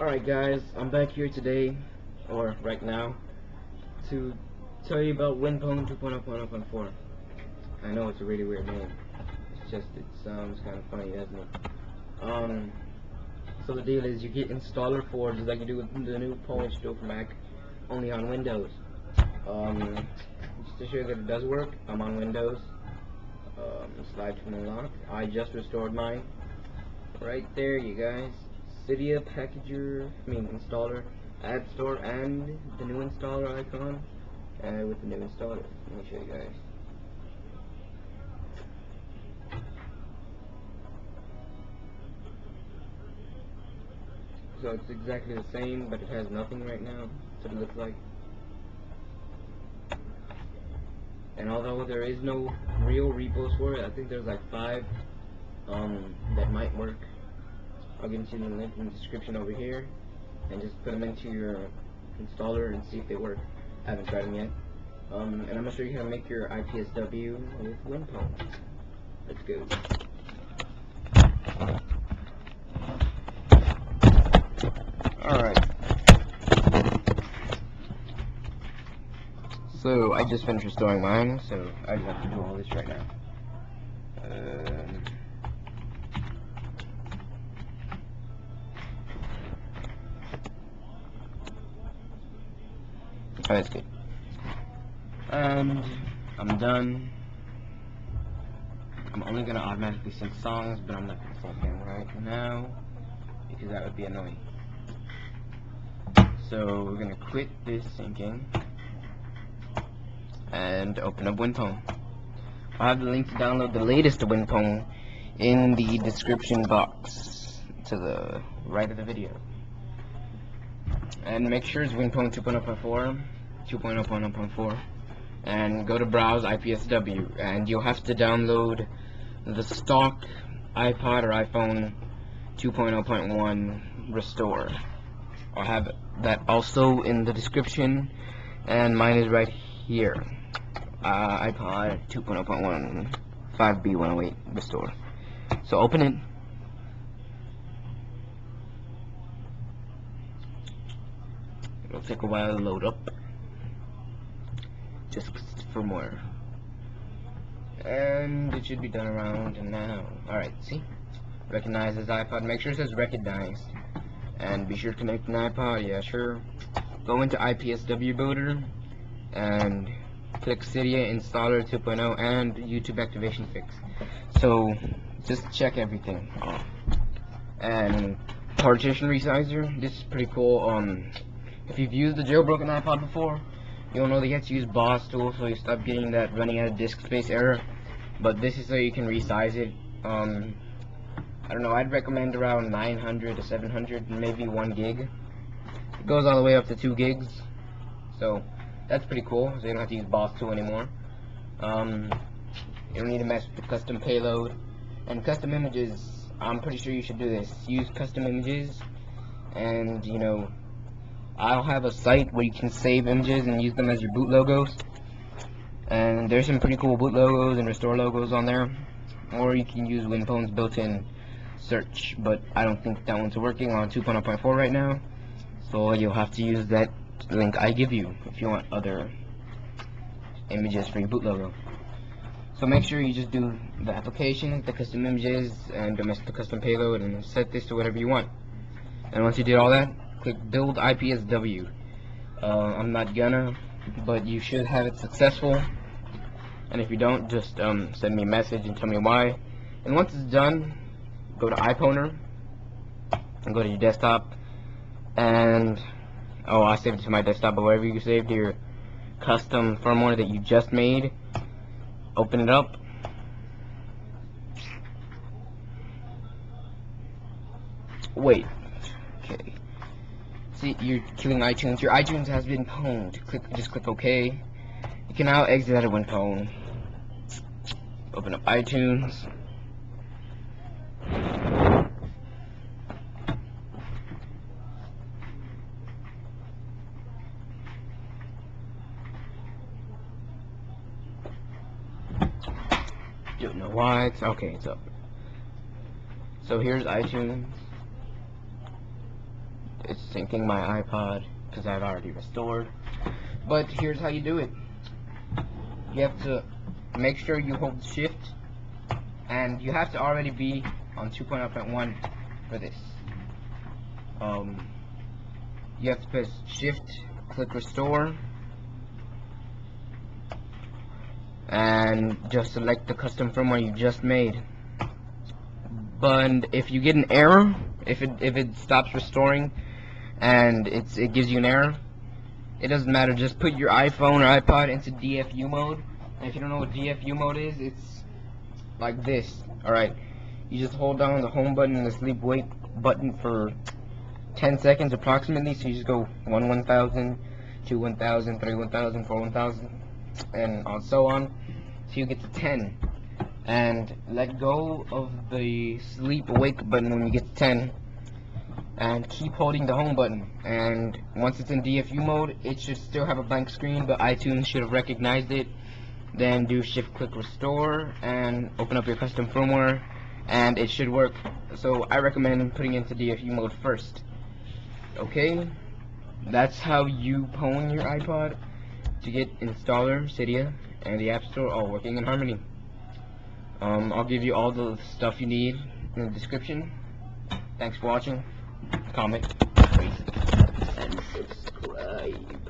Alright guys, I'm back here today, or right now, to tell you about WinPwn 2.0.0.4. I know it's a really weird name, it's just it sounds kind of funny, doesn't it? So the deal is you get installer for just like you do with the new Pwn Stroke Mac, only on Windows. Just to show you that it does work, I'm on Windows. Slide to unlock. I just restored mine. Right there, you guys. Cydia packager, I mean installer, app store, and the new installer icon. And with the new installer, let me show you guys. So it's exactly the same, but it has nothing right now. That's what it looks like. And although there is no real repos for it, I think there's like 5 that might work. I'll give you the link in the description over here, and just put them into your installer and see if they work. I haven't tried them yet. And I'm gonna show you how to make your IPSW with WinPwn. Let's go. Alright. So I just finished restoring mine, so I just have to do all this right now. Oh, that's good. And I'm done. I'm only gonna automatically sync songs, but I'm not gonna sync them right now because that would be annoying. So we're gonna quit this syncing and open up WinPwn. I'll have the link to download the latest WinPwn in the description box to the right of the video. And make sure it's WinPwn 2.0.4, and go to browse IPSW, and you'll have to download the stock iPod or iPhone 2.0.1 restore. I'll have that also in the description, and mine is right here, iPod 2.0.1 5B108 restore. So open it, it'll take a while to load up, just for more, and it should be done around now. Alright, see, recognizes iPod, make sure it says recognized. And be sure to connect an iPod, yeah sure. Go into IPSW Builder and click Cydia Installer 2.0 and YouTube Activation Fix. So just check everything. And Partition Resizer, this is pretty cool. If you've used the jailbroken iPod before, you'll know that you have to use Boss tool so you stop getting that running out of disk space error. But this is so you can resize it. I don't know, I'd recommend around 900 to 700, maybe 1 gig. It goes all the way up to 2 gigs. So, that's pretty cool, so you don't have to use Boss 2 anymore. You don't need to mess with the custom payload. And custom images, I'm pretty sure you should do this. Use custom images, and, you know, I'll have a site where you can save images and use them as your boot logos. And there's some pretty cool boot logos and restore logos on there. Or you can use WinPwn's built-in search, but I don't think that one's working on 2.0.4 right now, so you'll have to use that link I give you if you want other images for your boot logo. So make sure you just do the application, the custom images, and the custom payload, and set this to whatever you want. And once you did all that, click build IPSW. I'm not gonna, but you should have it successful, and if you don't, just send me a message and tell me why. And once it's done, go to iPwner and go to your desktop, and oh, I saved it to my desktop, but wherever you saved your custom firmware that you just made, open it up, wait, okay, see, you're killing iTunes, your iTunes has been pwned, just click OK, you can now exit out of WinPwn, open up iTunes, don't know why it's okay, it's up. So here's iTunes, It's syncing my iPod because I've already restored. But here's how you do it. You have to make sure you hold shift, and you have to already be on 2.0.1 for this. You have to press shift, click restore, and just select the custom firmware you just made. But if you get an error, if it stops restoring and it gives you an error, it doesn't matter. Just put your iPhone or iPod into DFU mode. And if you don't know what DFU mode is, it's like this. Alright, you just hold down the home button and the sleep wake button for 10 seconds approximately. So you just go 1 1000, 2 1000, 3 1000, 4 1000, and so on. So you get to 10. And let go of the sleep wake button when you get to 10. And keep holding the home button, and once it's in DFU mode, it should still have a blank screen, but iTunes should have recognized it. Then do shift click restore and open up your custom firmware, and it should work. So I recommend putting into DFU mode first. Okay, that's how you pwn your iPod to get installer, Cydia, and the App Store all working in harmony. I'll give you all the stuff you need in the description. Thanks for watching. Comment, rate, and subscribe.